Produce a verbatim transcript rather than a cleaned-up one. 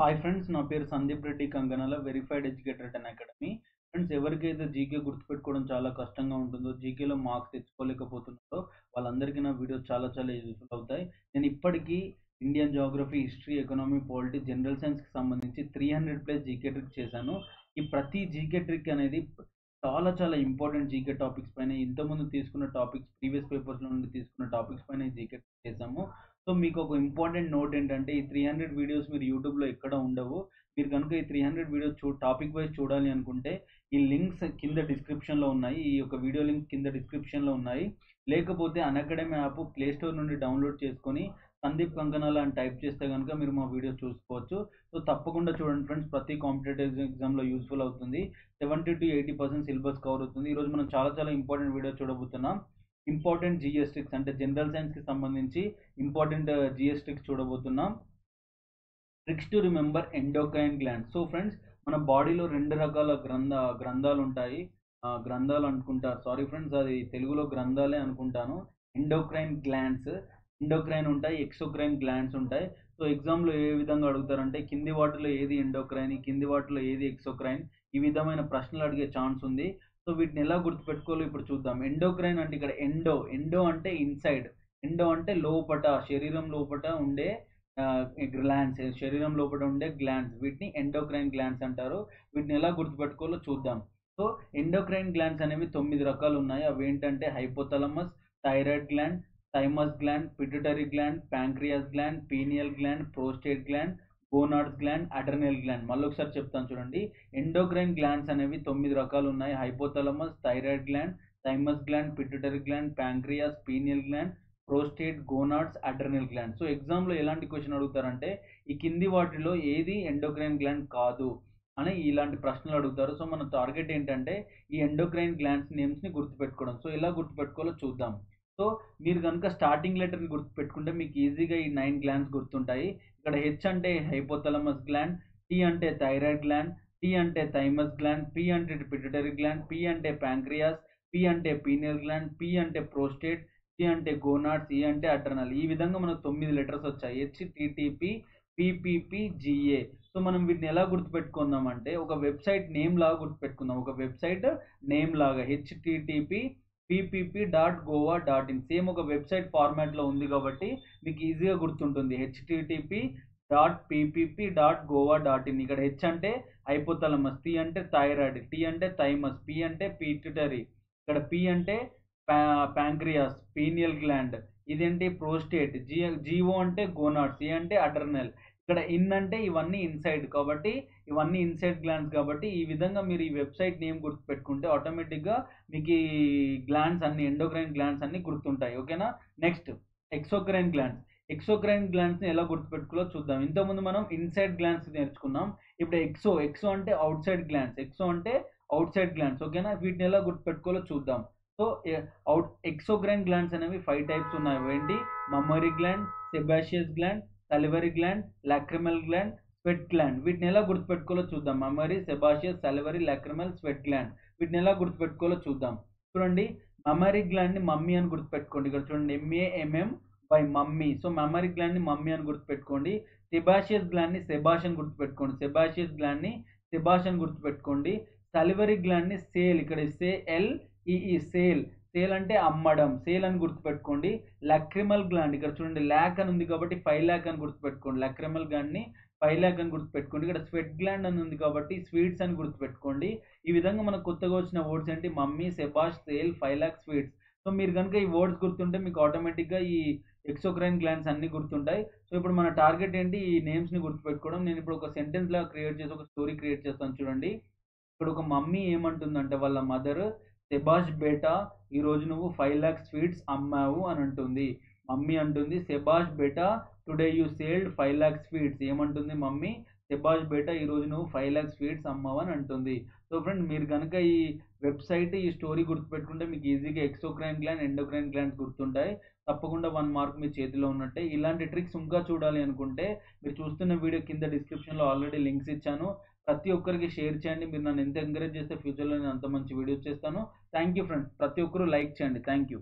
Hi friends, నా పేరు Sandeep Reddy Kanganala, verified educated and academy. Friends, ఎవరికైతే జీకే గుర్తుపెట్టుకోవడం చాలా కష్టంగా ఉంటుందో, జీకేలో మార్క్స్ తెచ్చుకోలేకపోతున్నారో వాళ్ళందరికీ నా వీడియోస్ చాలా చాలా యూజ్ఫుల్ అవుతాయి. నేను ఇప్పటికీ Indian geography, history, economy, polity, general సైన్స్కి సంబంధించి three hundred plus GK trick చేశాను. ఈ ప్రతి జీకే ట్రిక్ అనేది చాలా చాలా ఇంపార్టెంట్ జీకే టాపిక్స్ పైన, ఇంతకుముందు తీసుకున్న టాపిక్స్, ప్రీవియస్ పేపర్స్లో నుండి తీసుకున్న టాపిక్స్ పైన జీకే ట్రిక్ చేశాము. సో మీకు ఒక ఇంపార్టెంట్ నోట్ ఏంటంటే, ఈ త్రీ హండ్రెడ్ వీడియోస్ మీరు యూట్యూబ్లో ఎక్కడ ఉండవు. మీరు కనుక ఈ త్రీ హండ్రెడ్ వీడియోస్ చూ టాపిక్ వైజ్ చూడాలి అనుకుంటే ఈ లింక్స్ కింద డిస్క్రిప్షన్లో ఉన్నాయి. ఈ యొక్క వీడియో లింక్ కింద డిస్క్రిప్షన్లో ఉన్నాయి. లేకపోతే అన్అకాడమీ యాప్ ప్లే స్టోర్ నుండి డౌన్లోడ్ చేసుకొని సందీప్ కంకనాల అని టైప్ చేస్తే కనుక మీరు మా వీడియోస్ చూసుకోవచ్చు. సో తప్పకుండా చూడండి ఫ్రెండ్స్, ప్రతి కాంపిటేటివ్ ఎగ్జామ్లో యూజ్ఫుల్ అవుతుంది. Seventy to eighty percent syllabus cover అవుతుంది. ఈరోజు మనం చాలా చాలా ఇంపార్టెంట్ వీడియో చూడబోతున్నాం. ఇంపార్టెంట్ జిఎస్ ట్రిక్స్ అంటే జనరల్ సైన్స్కి సంబంధించి ఇంపార్టెంట్ జిఎస్ ట్రిక్స్ చూడబోతున్నాం. Tricks to remember endocrine glands. So friends, మన బాడీలో రెండు రకాల గ్రంథ గ్రంథాలు ఉంటాయి. గ్రంథాలు అనుకుంటా సారీ ఫ్రెండ్స్, అది తెలుగులో గ్రంథాలే అనుకుంటాను. ఎండోక్రైన్ గ్లాండ్స్, ఎండోక్రైన్ ఉంటాయి, ఎక్సోక్రైన్ గ్లాండ్స్ ఉంటాయి. సో ఎగ్జామ్లో ఏ విధంగా అడుగుతారంటే, కింది వాటిలో ఏది ఎండోక్రైన్, కింది వాటిలో ఏది ఎక్సోక్రైన్, ఈ విధమైన ప్రశ్నలు అడిగే ఛాన్స్ ఉంది. సో వీటిని ఎలా గుర్తుపెట్టుకోవాలో ఇప్పుడు చూద్దాం. ఎండోక్రైన్ అంటే ఇక్కడ ఎండో ఎండో అంటే ఇన్సైడ్, ఎండో అంటే లోపట, శరీరం లోపట ఉండే గ్లాండ్స్, శరీరం లోపట ఉండే గ్లాండ్స్, వీటిని ఎండోక్రైన్ గ్లాండ్స్ అంటారు. వీటిని ఎలా గుర్తుపెట్టుకోవాలో చూద్దాం. సో ఎండోక్రైన్ గ్లాండ్స్ అనేవి తొమ్మిది రకాలు ఉన్నాయి. అవి ఏంటంటే hypothalamus, thyroid gland, thymus gland, pituitary gland, pancreas gland, pineal gland, prostate gland, gonads gland, adrenal gland. మళ్ళీ ఒకసారి చెప్తాను చూడండి. ఎండోక్రైన్ గ్లాండ్స్ అనేవి తొమ్మిది రకాలు ఉన్నాయి. Hypothalamus, thyroid gland, thymus gland, pituitary gland, pancreas, pineal gland, prostate, gonads, adrenal gland. So ఎగ్జామ్లో ఎలాంటి క్వశ్చన్ అడుగుతారంటే, ఈ కింది వాటిలో ఏది ఎండోక్రైన్ గ్లాండ్ కాదు అని ఇలాంటి ప్రశ్నలు అడుగుతారు. సో మన టార్గెట్ ఏంటంటే ఈ ఎండోక్రైన్ గ్లాండ్స్ నేమ్స్ని గుర్తుపెట్టుకోవడం. సో ఎలా గుర్తుపెట్టుకోవాలో చూద్దాం. సో మీరు కనుక స్టార్టింగ్ లెటర్ని గుర్తు పెట్టుకుంటే మీకు ఈజీగా ఈ నైన్ గ్లాండ్స్ గుర్తుంటాయి. ఇక్కడ హెచ్ అంటే హైపోథలమస్ గ్లాండ్, టీ అంటే థైరాయిడ్ గ్లాండ్, టీ అంటే థైమస్ గ్లాండ్, పి అంటే పిట్యూటరీ గ్లాండ్, పి అంటే ప్యాంక్రియాస్, పి అంటే పీనియల్ గ్లాండ్, పి అంటే ప్రోస్టేట్, సి అంటే గోనాడ్స్, ఈ అంటే అడ్రెనల్. ఈ విధంగా మనకు తొమ్మిది లెటర్స్ వచ్చాయి, H, TTP, PPP, GA. So మనం వీటిని ఎలా గుర్తుపెట్టుకుందాం అంటే ఒక వెబ్సైట్ నేమ్ లాగా గుర్తుపెట్టుకుందాం. ఒక వెబ్సైట్ నేమ్ లాగా HTTP PPP dot Goa dot in, same ఒక వెబ్సైట్ ఫార్మాట్లో ఉంది కాబట్టి మీకు ఈజీగా గుర్తుంటుంది. HTTP dot PPP dot Goa dot in. ఇక్కడ హెచ్ అంటే హైపోథలమస్, టీ అంటే థైరాయిడ్, టీ అంటే థైమస్, పి అంటే పిట్యూటరీ, ఇక్కడ పి అంటే ప్యాంక్రియాస్, పీనియల్ గ్లాండ్, ఇదేంటి ప్రోస్టేట్, జి జీవో అంటే గోనాడ్స్, ఏ అంటే అడ్రెనల్. ఇక్కడ ఇన్ అంటే ఇవన్నీ ఇన్సైడ్ కాబట్టి ఇవన్నీ ఇన్సైడ్ గ్లాండ్స్ కాబట్టి ఈ విధంగా మీరు ఈ వెబ్సైట్ నేమ్ గుర్తుపెట్టుకుంటే ఆటోమేటిక్గా మీకు ఈ గ్లాండ్స్ అన్ని, ఎండోక్రైన్ గ్లాండ్స్ అన్ని గుర్తుంటాయి. ఓకేనా. Next exocrine glands. ఎక్సోక్రైన్ గ్లాండ్స్ని ఎలా గుర్తుపెట్టుకోవాలో చూద్దాం. ఇంతకుముందు మనం ఇన్సైడ్ గ్లాండ్స్ నేర్చుకున్నాం. ఇప్పుడు ఎక్సో ఎక్సో అంటే అవుట్ సైడ్ గ్లాండ్స్, ఎక్సో అంటే అవుట్ సైడ్ గ్లాండ్స్. ఓకేనా. వీటిని ఎలా గుర్తుపెట్టుకోవాలో చూద్దాం. సో అవుట్ ఎక్సోక్రైన్ గ్లాండ్స్ అనేవి ఫైవ్ టైప్స్ ఉన్నాయి. ఏంటి? Mammary gland, sebaceous gland, salivary gland, lacrimal gland, sweat gland. వీటిని ఎలా గుర్తుపెట్టుకోవాలో చూద్దాం. Mammary, sebaceous, salivary, lacrimal, sweat gland. వీటిని ఎలా గుర్తుపెట్టుకోవాలో చూద్దాం. చూడండి, మమ్మరీ గ్లాండ్ని మమ్మీ అని గుర్తుపెట్టుకోండి. ఇక్కడ చూడండి, MAMM by mummy. So mammary గ్లాండ్ని మమ్మీ అని గుర్తుపెట్టుకోండి. సెబాషియస్ గ్లాండ్ని సెబాష్ అని గుర్తుపెట్టుకోండి. సెబాషియస్ గ్లాండ్ని సెబాష్ అని గుర్తుపెట్టుకోండి. సలివరీ గ్లాండ్ని సేల్, ఇక్కడ సే ఎల్ ఈ సేల్, సేల్ అంటే అమ్మడం, సేల్ అని గుర్తుపెట్టుకోండి. లాక్రిమల్ గ్లాండ్, ఇక్కడ చూడండి ల్యాక్ అని ఉంది కాబట్టి ఫైవ్ ల్యాక్ అని గుర్తుపెట్టుకోండి. లాక్రిమల్ గ్లాండ్ని ఫైవ్ ల్యాక్ అని గుర్తుపెట్టుకోండి. ఇక్కడ స్వెట్ గ్లాండ్ అని ఉంది కాబట్టి స్వీట్స్ అని గుర్తుపెట్టుకోండి. ఈ విధంగా మనకు కొత్తగా వచ్చిన వర్డ్స్ ఏంటి? మమ్మీ, సెబాష్, sale, five lakh, sweets. So మీరు కనుక ఈ వర్డ్స్ గుర్తుంటే మీకు ఆటోమేటిక్గా ఈ ఎక్సోక్రైన్ గ్లాండ్స్ అన్నీ గుర్తుంటాయి. సో ఇప్పుడు మన టార్గెట్ ఏంటి? ఈ నేమ్స్ని గుర్తుపెట్టుకోవడం. నేను ఇప్పుడు ఒక సెంటెన్స్ లాగా క్రియేట్ చేసి ఒక స్టోరీ క్రియేట్ చేస్తాను. చూడండి, ఇప్పుడు ఒక మమ్మీ ఏమంటుందంటే వాళ్ళ మదర్, సెబాష్ బేటా ఈరోజు నువ్వు ఫైవ్ ల్యాక్ స్వీట్స్ అమ్మావు అని అంటుంది. మమ్మీ అంటుంది, సెబాష్ బేటా today you saled five lakh sweets. ఏమంటుంది మమ్మీ? సెబాష్ బేటా ఈరోజు నువ్వు ఫైవ్ ల్యాక్ స్వీట్స్ అమ్మావు అని అంటుంది. సో ఫ్రెండ్, మీరు కనుక ఈ వెబ్సైట్, ఈ స్టోరీ గుర్తుపెట్టుకుంటే మీకు ఈజీగా ఎక్సోక్రైన్ గ్లాండ్, ఎండోక్రైన్ గ్లాండ్స్ గుర్తుంటాయి. తప్పకుండా వన్ మార్క్ మీ చేతిలో ఉన్నట్టే. ఇలాంటి ట్రిక్స్ ఇంకా చూడాలి అనుకుంటే మీరు చూస్తున్న వీడియో కింద డిస్క్రిప్షన్లో ఆల్రెడీ లింక్స్ ఇచ్చాను. ప్రతి ఒక్కరికి షేర్ చేయండి. మీరు నన్ను ఎంత ఎంకరేజ్ చేస్తే ఫ్యూచర్లో నేను అంత మంచి వీడియోస్ చేస్తాను. Thank you friends. ప్రతి ఒక్కరూ లైక్ చేయండి. Thank you.